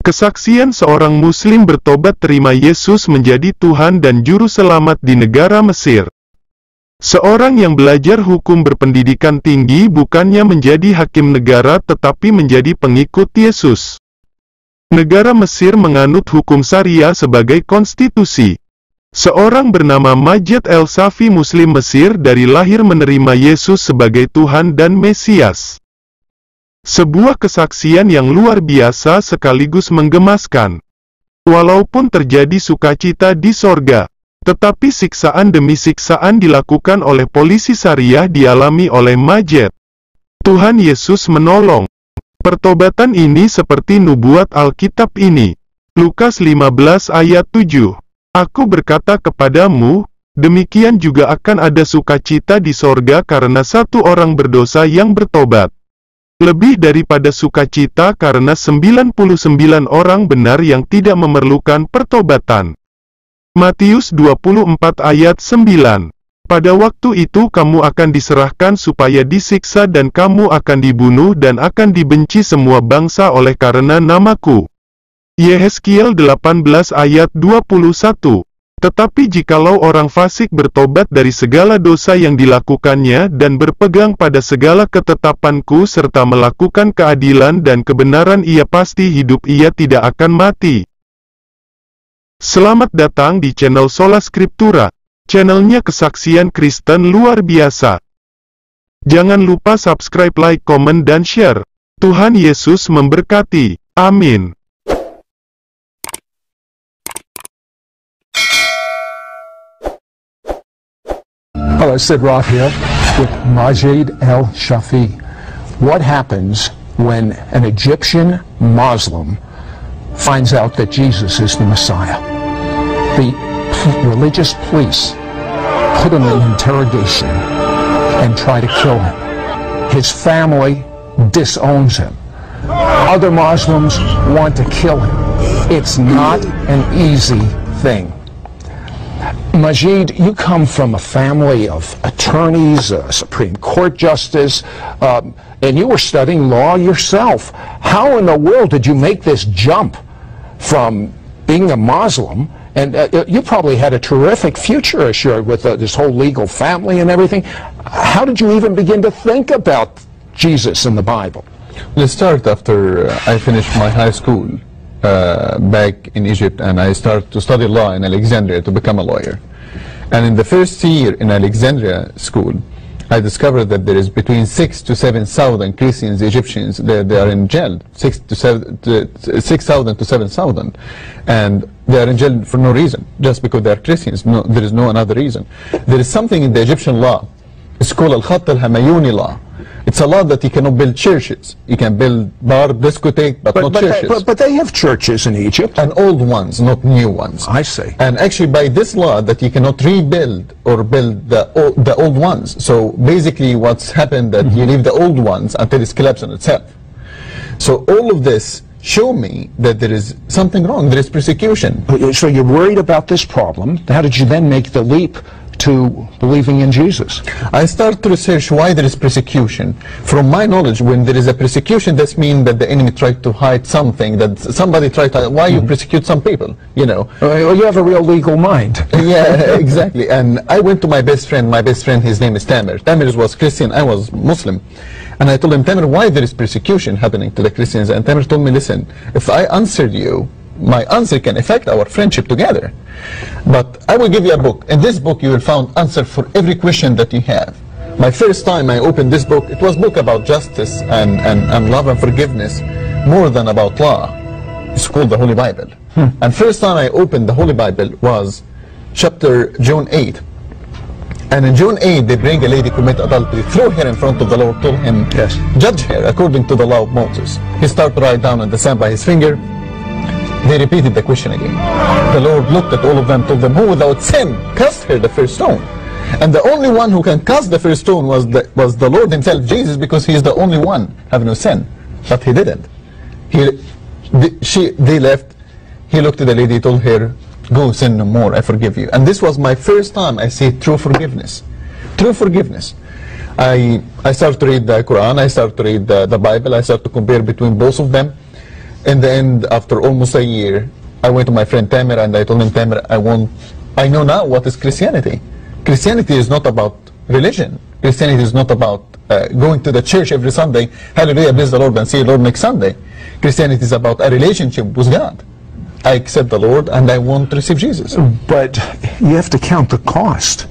Kesaksian seorang Muslim bertobat terima Yesus menjadi Tuhan dan Juru Selamat di negara Mesir. Seorang yang belajar hukum berpendidikan tinggi bukannya menjadi hakim negara tetapi menjadi pengikut Yesus. Negara Mesir menganut hukum syariah sebagai konstitusi. Seorang bernama Majed El Shafie Muslim Mesir dari lahir menerima Yesus sebagai Tuhan dan Mesias. Sebuah kesaksian yang luar biasa sekaligus menggemaskan. Walaupun terjadi sukacita di sorga, tetapi siksaan demi siksaan dilakukan oleh polisi syariah dialami oleh Majed. Tuhan Yesus menolong. Pertobatan ini seperti nubuat Alkitab ini. Lukas 15 ayat 7. Aku berkata kepadamu, demikian juga akan ada sukacita di sorga karena satu orang berdosa yang bertobat. Lebih daripada sukacita karena 99 orang benar yang tidak memerlukan pertobatan. Matius 24 ayat 9. Pada waktu itu kamu akan diserahkan supaya disiksa dan kamu akan dibunuh dan akan dibenci semua bangsa oleh karena namaku. Yehezkiel 18 ayat 21. Tetapi jikalau orang fasik bertobat dari segala dosa yang dilakukannya dan berpegang pada segala ketetapanku serta melakukan keadilan dan kebenaran, ia pasti hidup, ia tidak akan mati. Selamat datang di channel Solascriptura. Channelnya kesaksian Kristen luar biasa. Jangan lupa subscribe, like, komen, dan share. Tuhan Yesus memberkati. Amin. Hello, Sid Roth here with Majed El Shafie. What happens when an Egyptian Muslim finds out that Jesus is the Messiah? The religious police put him in interrogation and try to kill him. His family disowns him. Other Muslims want to kill him. It's not an easy thing. Majed, you come from a family of attorneys, a Supreme Court justice, and you were studying law yourself. How in the world did you make this jump from being a Muslim? And you probably had a terrific future assured with this whole legal family and everything. How did you even begin to think about Jesus in the Bible? Let's start after I finished my high school. Back in Egypt, and I started to study law in Alexandria to become a lawyer. And in the first year in Alexandria school, I discovered that there is between 6,000 to 7,000 Christians, Egyptians, they are in jail, 6,000 to 7,000, and they are in jail for no reason, just because they are Christians. No, there is no another reason. There is something in the Egyptian law. It's called al khatt al hamayuni law. It's a law that you cannot build churches. You can build bar, discotheque, but not churches. But they have churches in Egypt. And old ones, not new ones. I see. And actually by this law that you cannot rebuild or build the old ones. So basically what's happened that you leave the old ones until it collapses on itself. So all of this show me that there is something wrong. There is persecution. So you're worried about this problem. How did you then make the leap to believing in Jesus? I start to research why there is persecution. From my knowledge, when there is a persecution, that means that the enemy tried to hide something, that somebody tried to hide. Why you persecute some people, you know? Well, you have a real legal mind. Yeah, exactly. And I went to my best friend. My best friend, his name is Tamer. Tamer was Christian, I was Muslim. And I told him, Tamer, why there is persecution happening to the Christians? And Tamer told me, listen, if I answered you, my answer can affect our friendship together. But I will give you a book. In this book you will find answer for every question that you have. My first time I opened this book, it was book about justice and love and forgiveness, more than about law. It's called the Holy Bible. And first time I opened the Holy Bible was chapter John 8. And in John 8 they bring a lady commit adultery, threw her in front of the Lord, told him, yes, judge her according to the law of Moses. He started to write down in the sand by his finger. They repeated the question again. The Lord looked at all of them, told them, who without sin cast her the first stone? And the only one who can cast the first stone was the Lord himself, Jesus, because he is the only one have no sin. But he didn't. They left. He looked at the lady, told her, go sin no more, I forgive you. And this was my first time I see true forgiveness. True forgiveness. I started to read the Quran, I started to read the Bible, I started to compare between both of them. In the end, after almost a year, I went to my friend Tamer and I told him, Tamer, I know now what is Christianity. Christianity is not about religion. Christianity is not about going to the church every Sunday, hallelujah, bless the Lord, and see the Lord next Sunday. Christianity is about a relationship with God. I accept the Lord and I want to receive Jesus. But you have to count the cost.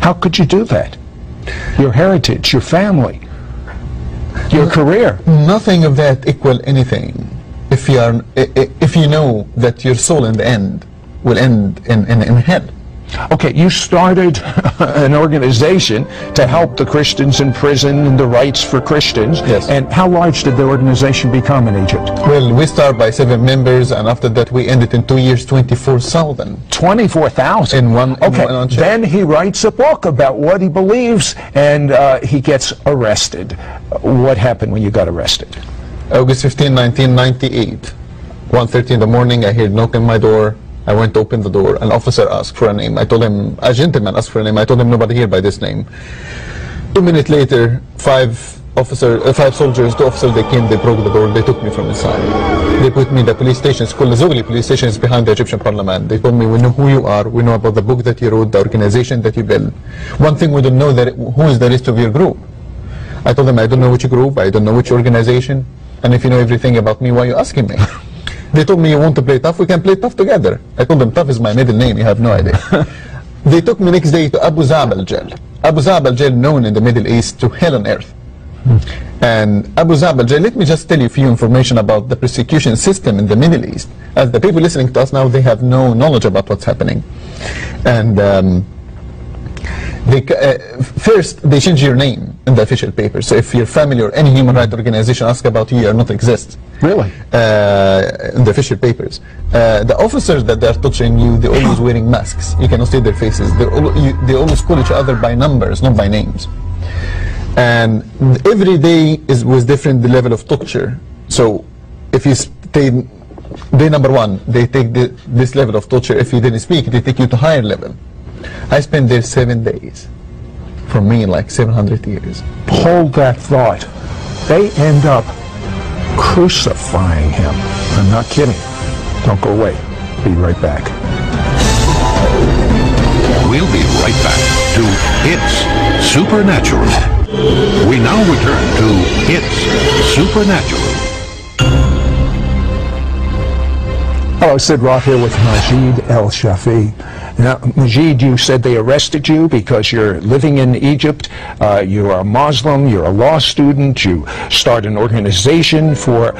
How could you do that? Your heritage, your family, your career. Nothing of that equal anything. If you know that your soul in the end will end in hell. Okay, you started an organization to help the Christians in prison and the rights for Christians. Yes. And how large did the organization become in Egypt? Well, we started by 7 members, and after that we ended in 2 years 24,000. 24,000? In one. Okay. Then he writes a book about what he believes, and he gets arrested. What happened when you got arrested? August 15, 1998. 1:30 in the morning, I heard a knock on my door. I went to open the door. An officer asked for a name. I told him, a gentleman asked for a name. I told him, nobody here by this name. 2 minutes later, 5 soldiers, 2 officers, they came, they broke the door, they took me from inside. They put me in the police station. It's called the Zawiya police station. It's behind the Egyptian parliament. They told me, we know who you are. We know about the book that you wrote, the organization that you built. One thing we don't know, that who is the rest of your group. I told them, I don't know which group, I don't know which organization. And if you know everything about me, why are you asking me? They told me, you want to play tough? We can play tough together. I told them, tough is my middle name, you have no idea. They took me next day to Abu Zabal Jail. Abu Zabal Jail, known in the Middle East to hell on earth. And Abu Zabal Jail, let me just tell you a few information about the persecution system in the Middle East. As the people listening to us now, they have no knowledge about what's happening. And first, they change your name in the official paper. So if your family or any human rights organization asks about you, you are not exist. Really? In the official papers. The officers that they are touching you, they're always wearing masks. You cannot see their faces. They always call each other by numbers, not by names. And every day is with different the level of torture. So if you stay day number 1, they take this level of torture. If you didn't speak, they take you to higher level. I spent there 7 days. For me, like 700 years. Hold that thought. They end up crucifying him. I'm not kidding. Don't go away. Be right back. We'll be right back to It's Supernatural. We now return to It's Supernatural. Hello, Sid Roth here with Majed El Shafie. Now, Majed, you said they arrested you because you're living in Egypt, you are a Muslim, you're a law student, you start an organization for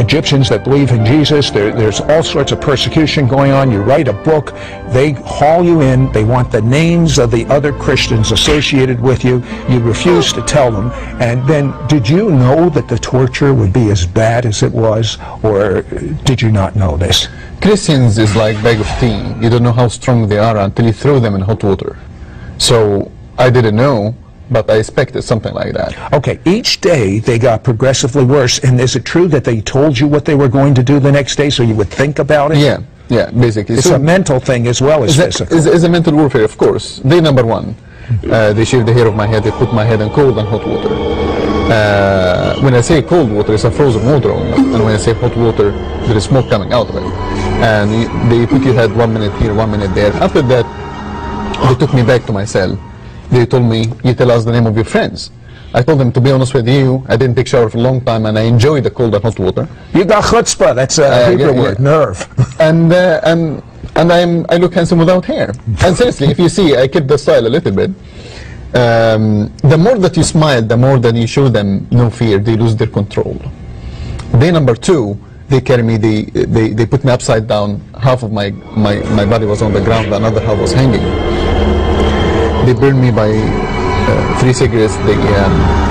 Egyptians that believe in Jesus. There's all sorts of persecution going on. You write a book, they haul you in, they want the names of the other Christians associated with you, you refuse to tell them. And then, did you know that the torture would be as bad as it was, or did you not know that? Christians is like a bag of tea. You don't know how strong they are until you throw them in hot water. So I didn't know, but I expected something like that. Okay, each day they got progressively worse. And is it true that they told you what they were going to do the next day so you would think about it? Yeah, basically. It's so a mental thing as well as physical. It's a mental warfare, of course. Day number 1, they shaved the hair of my head, they put my head in cold and hot water. When I say cold water, it's a frozen water only. And when I say hot water, there is smoke coming out of it. And they put your head 1 minute here, 1 minute there. After that, they took me back to my cell. They told me, you tell us the name of your friends. I told them, to be honest with you, I didn't take shower for a long time and I enjoy the cold and hot water. You got chutzpah, that's a Hebrew word, nerve. And I look handsome without hair. And seriously, if you see, I kept the style a little bit. The more that you smile, the more that you show them no fear, they lose their control. Day number 2, they carry me, they put me upside down. Half of my body was on the ground, the another half was hanging. They burned me by 3 cigarettes, they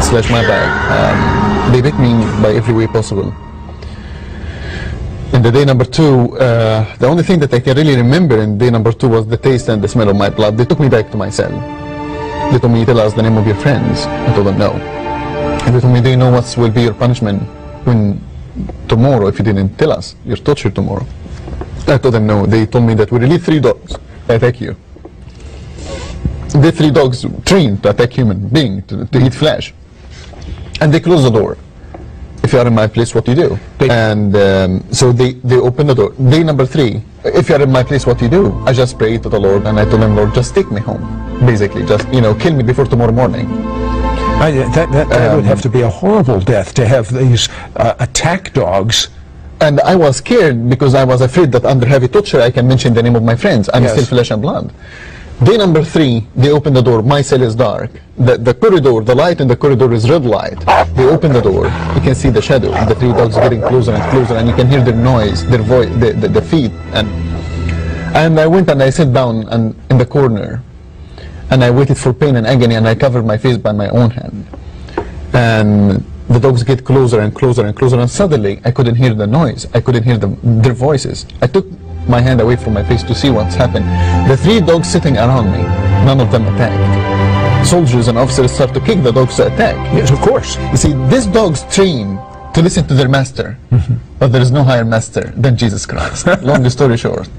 slashed my back. They beat me by every way possible. In the day number 2, the only thing that I can really remember in day number 2 was the taste and the smell of my blood. They took me back to my cell. They told me, tell us the name of your friends. I told them no. And they told me, do you know what will be your punishment when tomorrow, if you didn't tell us, your torture tomorrow? I told them no. They told me that we release 3 dogs to attack you. The 3 dogs trained to attack human beings, to eat flesh. And they closed the door. if you are in my place, what do you do? And so they open the door. Day number three, if you are in my place, what do you do? I just prayed to the Lord and I told him, Lord, just take me home. Basically, just, you know, kill me before tomorrow morning. That would have to be a horrible death to have these attack dogs. And I was scared because I was afraid that under heavy torture I can mention the name of my friends. I'm still flesh and blood. Day number three, they open the door. My cell is dark. The corridor, the light in the corridor is red light. They open the door. You can see the shadow. The three dogs getting closer and closer, and you can hear their noise, their voice, the feet. And I went and I sat down and in the corner, and I waited for pain and agony, and I covered my face by my own hand. And the dogs get closer and closer and closer, and suddenly I couldn't hear the noise. I couldn't hear their voices. I took my hand away from my face to see what's happened. The three dogs sitting around me, none of them attacked. Soldiers and officers start to kick the dogs to attack. Yes, of course. You see, these dogs train to listen to their master, but there is no higher master than Jesus Christ. Long story short.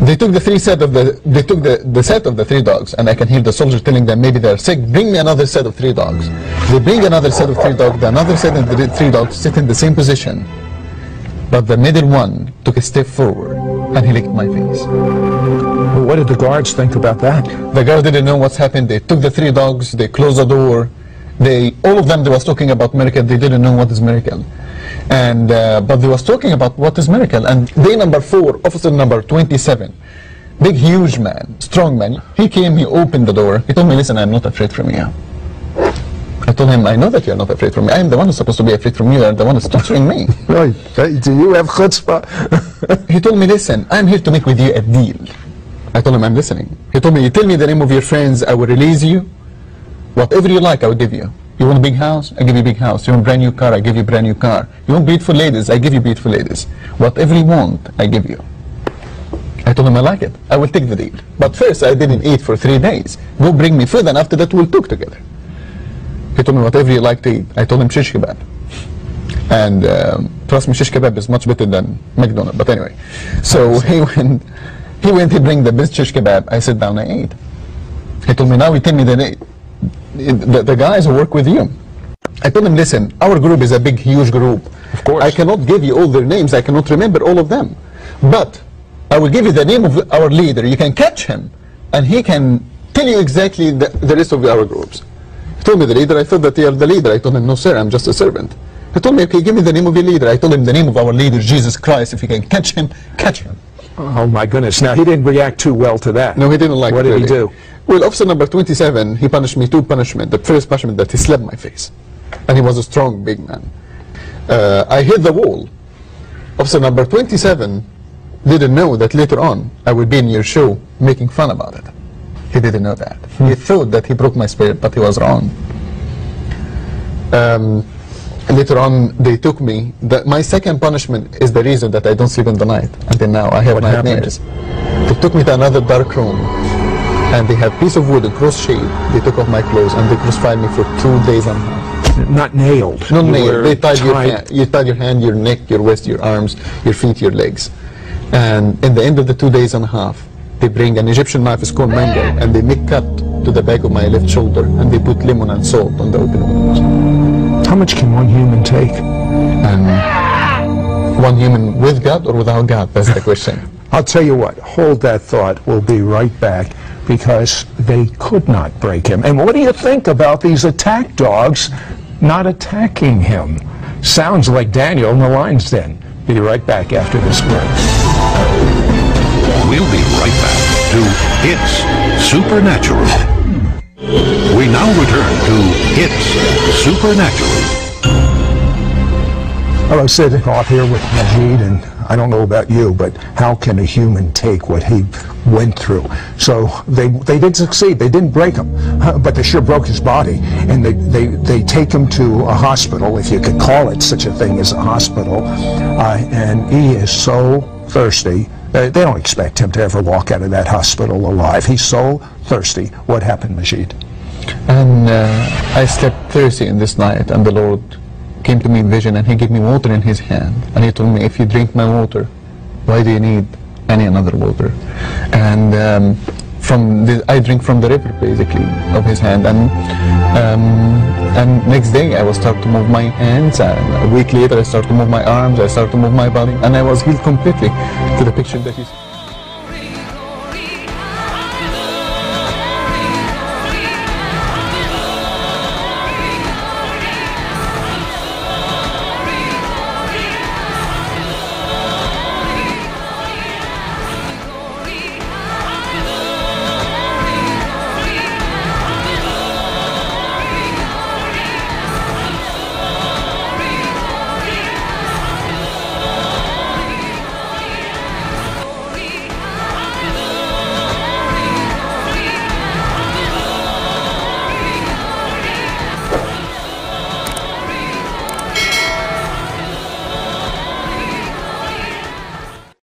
They took the set of the three dogs, and I can hear the soldier telling them maybe they're sick, bring me another set of three dogs. They bring another set of three dogs, another set of the three dogs sit in the same position. But the middle one took a step forward and he licked my face. Well, what did the guards think about that? The guards didn't know what's happened. They took the three dogs, they closed the door. All of them was talking about miracle. They didn't know what is miracle. And but they was talking about what is miracle. And day number four, officer number 27, big huge man, strong man, he came, he opened the door, he told me, listen, I'm not afraid from you. I told him, I know that you're not afraid from me. I am the one who's supposed to be afraid from you. I'm the one who's torturing me. Right. Do you have chutzpah? He told me, listen, I'm here to make with you a deal. I told him, I'm listening. He told me, you tell me the name of your friends, I will release you. Whatever you like, I will give you. You want a big house? I give you a big house. You want a brand new car? I give you a brand new car. You want beautiful ladies? I give you beautiful ladies. Whatever you want, I give you. I told him I like it. I will take the deal. But first, I didn't eat for 3 days. Go bring me food, and after that, we'll talk together. He told me whatever you like to eat. I told him shish kebab. And trust me, shish kebab is much better than McDonald's. But anyway, so he went, he bring the best shish kebab. I sat down, I ate. He told me, now you tell me the guys who work with you. I told him, listen, our group is a big, huge group. Of course. I cannot give you all their names. I cannot remember all of them. But I will give you the name of our leader. You can catch him, and he can tell you exactly the rest of our groups. He told me the leader. I thought that you are the leader. I told him, no, sir, I'm just a servant. He told me, okay, give me the name of your leader. I told him the name of our leader, Jesus Christ. If you can catch him, catch him. Oh, my goodness. Now, he didn't react too well to that. No, he didn't like it. What did he do? Well, officer number 27, he punished me two punishments. The first punishment that he slapped my face. And he was a strong, big man. I hit the wall. Officer number 27 didn't know that later on I would be in your show making fun about it. He didn't know that. He thought that he broke my spirit, but he was wrong. Later on, they took me. My second punishment is the reason that I don't sleep in the night. Until now, I have nightmares. They took me to another dark room, and they had a piece of wood, a cross shade. They took off my clothes, and they crucified me for 2 days and a half. Not nailed. Not nailed. They tied your hand, your neck, your waist, your arms, your feet, your legs. And in the end of the 2 days and a half, they bring an Egyptian knife, it's called mango, and they make cut to the back of my left shoulder, and they put lemon and salt on the open wound. How much can one human take? One human with God or without God? That's the question. I'll tell you what, hold that thought. We'll be right back, because they could not break him. And what do you think about these attack dogs not attacking him? Sounds like Daniel in the lion's den. Be right back after this break. We'll be right back to It's Supernatural. We now return to It's Supernatural. Hello, Sid Roth here with Majed, and I don't know about you, but how can a human take what he went through? So they did succeed. They didn't break him, but they sure broke his body. And they take him to a hospital, if you could call it such a thing as a hospital, and he is so thirsty. They don't expect him to ever walk out of that hospital alive. He's so thirsty. What happened, Majed? And I slept thirsty in this night, and the Lord came to me in vision, and he gave me water in his hand. And he told me, if you drink my water, why do you need any other water? And I drink from the river, basically, of his hand. And next day I will start to move my hands, and a week later I start to move my arms, I start to move my body, and I was healed completely to the picture that you see.